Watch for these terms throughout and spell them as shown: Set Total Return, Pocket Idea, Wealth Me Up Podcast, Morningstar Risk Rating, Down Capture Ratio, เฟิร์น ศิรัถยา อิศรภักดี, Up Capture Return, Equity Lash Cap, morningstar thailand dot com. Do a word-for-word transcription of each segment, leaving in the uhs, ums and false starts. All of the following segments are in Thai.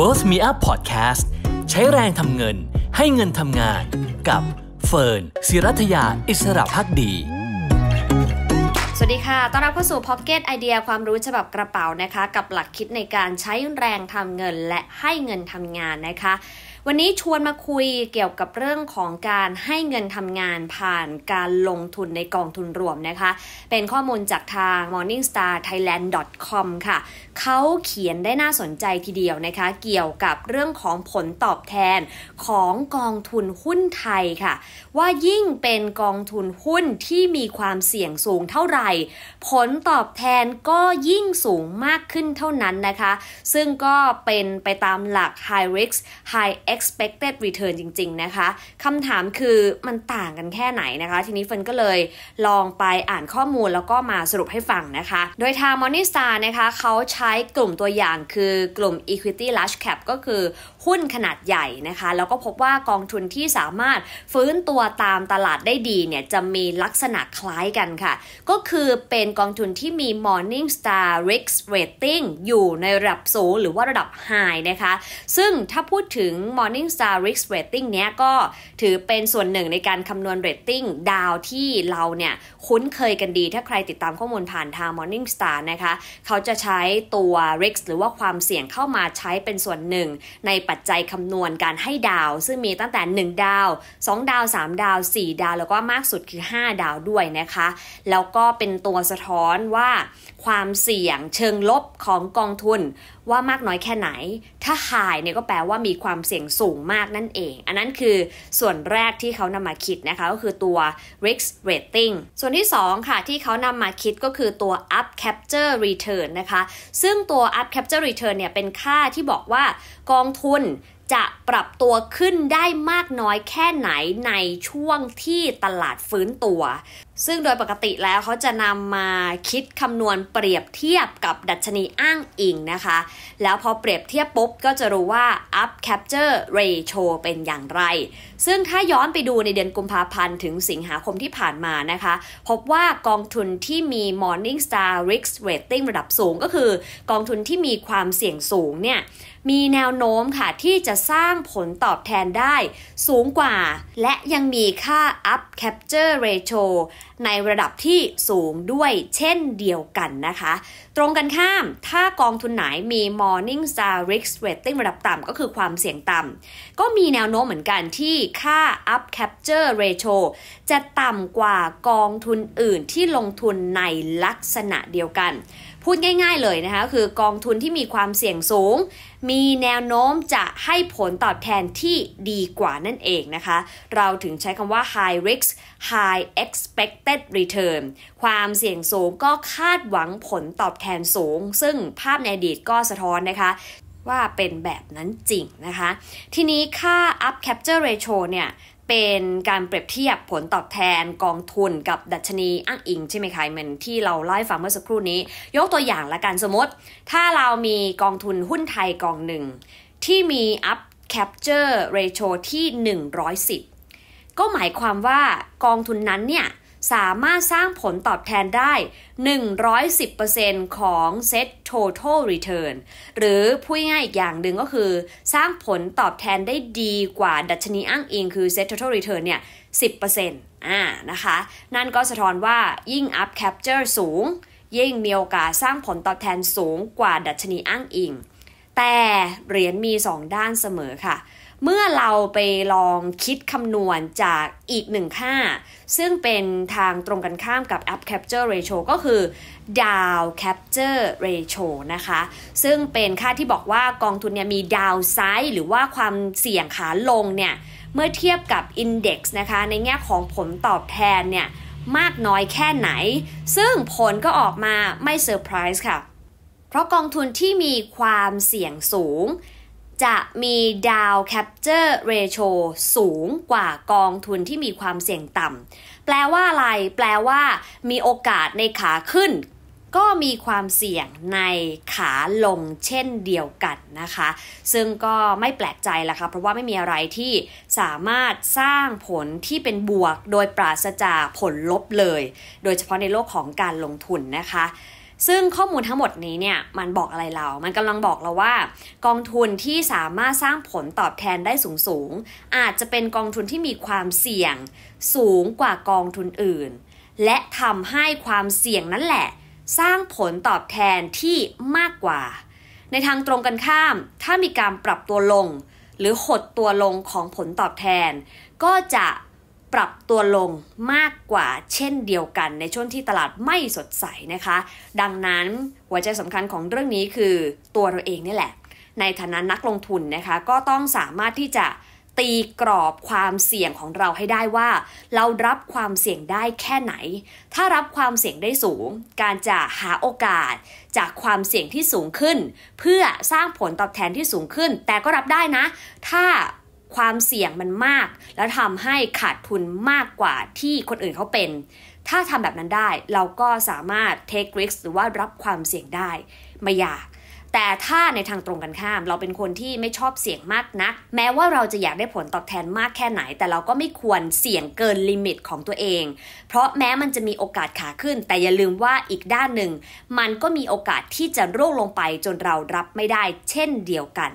Wealth Me Up Podcast ใช้แรงทำเงินให้เงินทำงานกับเฟิร์นศิรัทยาอิสระภักดีสวัสดีค่ะต้อนรับเข้าสู่ Pocket Idea ความรู้ฉบับกระเป๋านะคะกับหลักคิดในการใช้แรงทำเงินและให้เงินทำงานนะคะวันนี้ชวนมาคุยเกี่ยวกับเรื่องของการให้เงินทำงานผ่านการลงทุนในกองทุนรวมนะคะเป็นข้อมูลจากทาง morningstar thailand dot com ค่ะเขาเขียนได้น่าสนใจทีเดียวนะคะเกี่ยวกับเรื่องของผลตอบแทนของกองทุนหุ้นไทยค่ะว่ายิ่งเป็นกองทุนหุ้นที่มีความเสี่ยงสูงเท่าไหร่ผลตอบแทนก็ยิ่งสูงมากขึ้นเท่านั้นนะคะซึ่งก็เป็นไปตามหลัก high risk high expected return จริงๆนะคะคำถามคือมันต่างกันแค่ไหนนะคะทีนี้เฟิร์นก็เลยลองไปอ่านข้อมูลแล้วก็มาสรุปให้ฟังนะคะโดยทาง Morningstar นะคะเขาใช้กลุ่มตัวอย่างคือกลุ่ม Equity Lash Cap ก็คือหุ้นขนาดใหญ่นะคะแล้วก็พบว่ากองทุนที่สามารถฟื้นตัวตามตลาดได้ดีเนี่ยจะมีลักษณะคล้ายกันค่ะก็คือเป็นกองทุนที่มี Morningstar Risk Rating อยู่ในระดับสูงหรือว่าระดับ High นะคะซึ่งถ้าพูดถึง Morningstar Risk Rating เนี้ยก็ถือเป็นส่วนหนึ่งในการคำนวณ Rating ดาวที่เราเนี่ยคุ้นเคยกันดีถ้าใครติดตามข้อมูลผ่านทาง Morningstar นะคะเขาจะใช้ตัว Risk หรือว่าความเสี่ยงเข้ามาใช้เป็นส่วนหนึ่งในปัจจัยคำนวณการให้ดาวซึ่งมีตั้งแต่หนึ่งดาวสองดาวสามดาวสี่ดาวแล้วก็มากสุดคือห้าดาวด้วยนะคะแล้วก็เป็นตัวสะท้อนว่าความเสี่ยงเชิงลบของกองทุนว่ามากน้อยแค่ไหนถ้า High เนี่ยก็แปลว่ามีความเสี่ยงสูงมากนั่นเองอันนั้นคือส่วนแรกที่เขานำมาคิดนะคะก็คือตัว Risk Rating ส่วนที่สองค่ะที่เขานำมาคิดก็คือตัว Up Capture Return นะคะซึ่งตัว Up Capture Return เนี่ยเป็นค่าที่บอกว่ากองทุนจะปรับตัวขึ้นได้มากน้อยแค่ไหนในช่วงที่ตลาดฟื้นตัวซึ่งโดยปกติแล้วเขาจะนำมาคิดคำนวณเปรียบเทียบกับดัชนีอ้างอิงนะคะแล้วพอเปรียบเทียบปุ๊บก็จะรู้ว่า up capture ratio เป็นอย่างไรซึ่งถ้าย้อนไปดูในเดือนกุมภาพันธ์ถึงสิงหาคมที่ผ่านมานะคะพบว่ากองทุนที่มี Morningstar Risk Rating ระดับสูงก็คือกองทุนที่มีความเสี่ยงสูงเนี่ยมีแนวโน้มค่ะที่จะสร้างผลตอบแทนได้สูงกว่าและยังมีค่า up capture ratioในระดับที่สูงด้วยเช่นเดียวกันนะคะตรงกันข้ามถ้ากองทุนไหนมี Morningstar Risk Rating ระดับต่ำก็คือความเสี่ยงต่ำก็มีแนวโน้มเหมือนกันที่ค่า Up Capture Ratio จะต่ำกว่ากองทุนอื่นที่ลงทุนในลักษณะเดียวกันพูดง่ายๆเลยนะคะคือกองทุนที่มีความเสี่ยงสูงมีแนวโน้มจะให้ผลตอบแทนที่ดีกว่านั่นเองนะคะเราถึงใช้คำว่า High Risk High Expected Return ความเสี่ยงสูงก็คาดหวังผลตอบแทนสูงซึ่งภาพในอดีตก็สะท้อนนะคะว่าเป็นแบบนั้นจริงนะคะทีนี้ค่า Up Capture Ratio เนี่ยเป็นการเปรียบเทียบผลตอบแทนกองทุนกับดัชนีอ้างอิงใช่ไหมคะเหมือนที่เราไล่ฟังเมื่อสักครู่นี้ยกตัวอย่างละกันสมมติถ้าเรามีกองทุนหุ้นไทยกองหนึ่งที่มี Up Capture Ratio ที่หนึ่งร้อยสิบก็หมายความว่ากองทุนนั้นเนี่ยสามารถสร้างผลตอบแทนได้ หนึ่งร้อยสิบเปอร์เซ็นต์ ของ Set Total Return หรือพูดง่ายอีกอย่างหนึ่งก็คือสร้างผลตอบแทนได้ดีกว่าดัชนีอ้างอิงคือ Set Total Return เนี่ย สิบเปอร์เซ็นต์ อ่านะคะนั่นก็สะท้อนว่ายิ่ง Up Capture สูงยิ่งมีโอกาสสร้างผลตอบแทนสูงกว่าดัชนีอ้างอิงแต่เหรียญมีสองด้านเสมอค่ะเมื่อเราไปลองคิดคำนวณจากอีกหนึ่งค่าซึ่งเป็นทางตรงกันข้ามกับ Up Capture Ratio ก็คือ Down Capture Ratio นะคะซึ่งเป็นค่าที่บอกว่ากองทุนเนี่ยมี Downside หรือว่าความเสี่ยงขาลงเนี่ยเมื่อเทียบกับ Index นะคะในแง่ของผลตอบแทนเนี่ยมากน้อยแค่ไหนซึ่งผลก็ออกมาไม่เซอร์ไพรส์ค่ะเพราะกองทุนที่มีความเสี่ยงสูงจะมี Down Capture Ratio สูงกว่ากองทุนที่มีความเสี่ยงต่ำแปลว่าอะไรแปลว่ามีโอกาสในขาขึ้นก็มีความเสี่ยงในขาลงเช่นเดียวกันนะคะซึ่งก็ไม่แปลกใจละค่ะเพราะว่าไม่มีอะไรที่สามารถสร้างผลที่เป็นบวกโดยปราศจากผลลบเลยโดยเฉพาะในโลกของการลงทุนนะคะ ซึ่งข้อมูลทั้งหมดนี้เนี่ยมันบอกอะไรเรามันกำลังบอกเราว่ากองทุนที่สามารถสร้างผลตอบแทนได้สูงๆอาจจะเป็นกองทุนที่มีความเสี่ยงสูงกว่ากองทุนอื่นและทำให้ความเสี่ยงนั่นแหละสร้างผลตอบแทนที่มากกว่าในทางตรงกันข้ามถ้ามีการปรับตัวลงหรือหดตัวลงของผลตอบแทนก็จะปรับตัวลงมากกว่าเช่นเดียวกันในช่วงที่ตลาดไม่สดใสนะคะดังนั้นหัวใจสำคัญของเรื่องนี้คือตัวเราเองนี่แหละในฐานะนักลงทุนนะคะก็ต้องสามารถที่จะตีกรอบความเสี่ยงของเราให้ได้ว่าเรารับความเสี่ยงได้แค่ไหนถ้ารับความเสี่ยงได้สูงการจะหาโอกาสจากความเสี่ยงที่สูงขึ้นเพื่อสร้างผลตอบแทนที่สูงขึ้นแต่ก็รับได้นะถ้าความเสี่ยงมันมากแล้วทำให้ขาดทุนมากกว่าที่คนอื่นเขาเป็นถ้าทำแบบนั้นได้เราก็สามารถ take risk หรือว่ารับความเสี่ยงได้ไม่ยากแต่ถ้าในทางตรงกันข้ามเราเป็นคนที่ไม่ชอบเสี่ยงมากนักแม้ว่าเราจะอยากได้ผลตอบแทนมากแค่ไหนแต่เราก็ไม่ควรเสี่ยงเกินลิมิตของตัวเองเพราะแม้มันจะมีโอกาสขาขึ้นแต่อย่าลืมว่าอีกด้านหนึ่งมันก็มีโอกาสที่จะร่วงลงไปจนเรารับไม่ได้เช่นเดียวกัน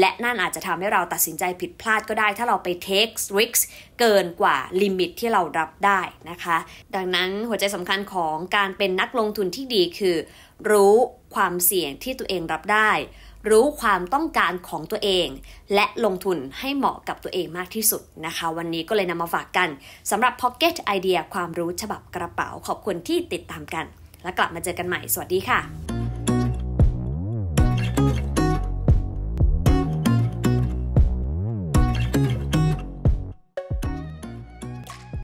และนั่นอาจจะทำให้เราตัดสินใจผิดพลาดก็ได้ถ้าเราไป take risks เกินกว่าลิมิตที่เรารับได้นะคะดังนั้นหัวใจสำคัญของการเป็นนักลงทุนที่ดีคือรู้ความเสี่ยงที่ตัวเองรับได้รู้ความต้องการของตัวเองและลงทุนให้เหมาะกับตัวเองมากที่สุดนะคะวันนี้ก็เลยนำมาฝากกันสำหรับ Pocket Idea ความรู้ฉบับกระเป๋าขอบคุณที่ติดตามกันและกลับมาเจอกันใหม่สวัสดีค่ะ